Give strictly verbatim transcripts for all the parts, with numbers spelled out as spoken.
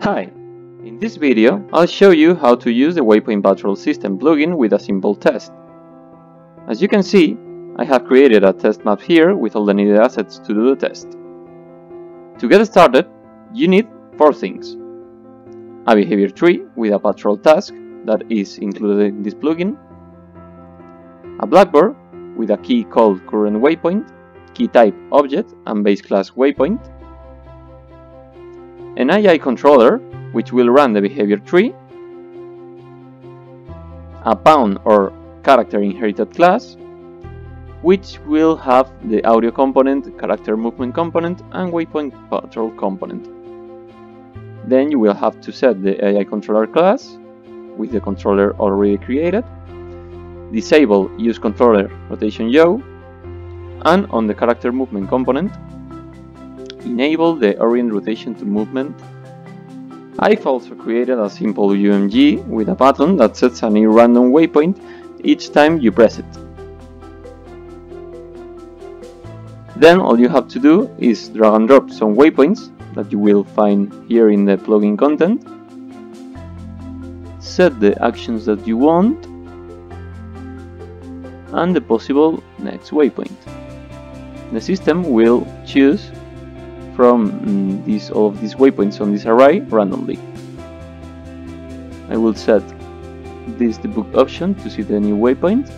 Hi! In this video, I'll show you how to use the Waypoint Patrol System plugin with a simple test. As you can see, I have created a test map here with all the needed assets to do the test. To get started, you need four things. A behavior tree with a patrol task that is included in this plugin. A blackboard with a key called current waypoint, key type object and base class waypoint. An A I controller, which will run the behavior tree, a P O W N or character inherited class, which will have the audio component, character movement component, and waypoint patrol component. Then you will have to set the A I controller class with the controller already created, disable use controller rotation yaw, and on the character movement component, enable the orient rotation to movement. I've also created a simple U M G with a button that sets a new random waypoint each time you press it. Then all you have to do is drag and drop some waypoints that you will find here in the plugin content, set the actions that you want, and the possible next waypoint. The system will choose from mm, these, all of these waypoints on this array randomly. I will set this debug option to see the new waypoint,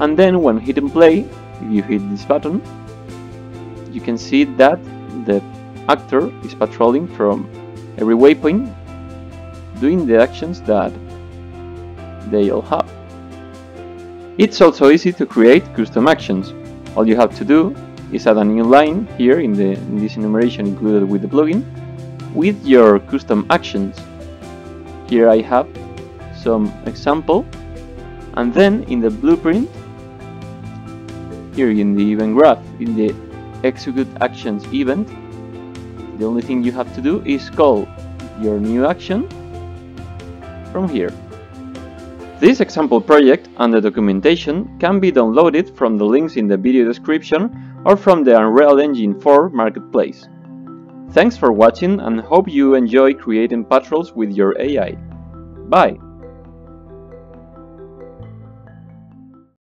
and then when hitting play, if you hit this button, you can see that the actor is patrolling from every waypoint, doing the actions that they all have. It's also easy to create custom actions. All you have to do is add a new line here in, the, in this enumeration included with the plugin with your custom actions. Here I have some example, and then in the blueprint, here in the event graph, in the execute actions event, the only thing you have to do is call your new action from here. This example project and the documentation can be downloaded from the links in the video description or from the Unreal Engine four marketplace. Thanks for watching and hope you enjoy creating patrols with your A I. Bye!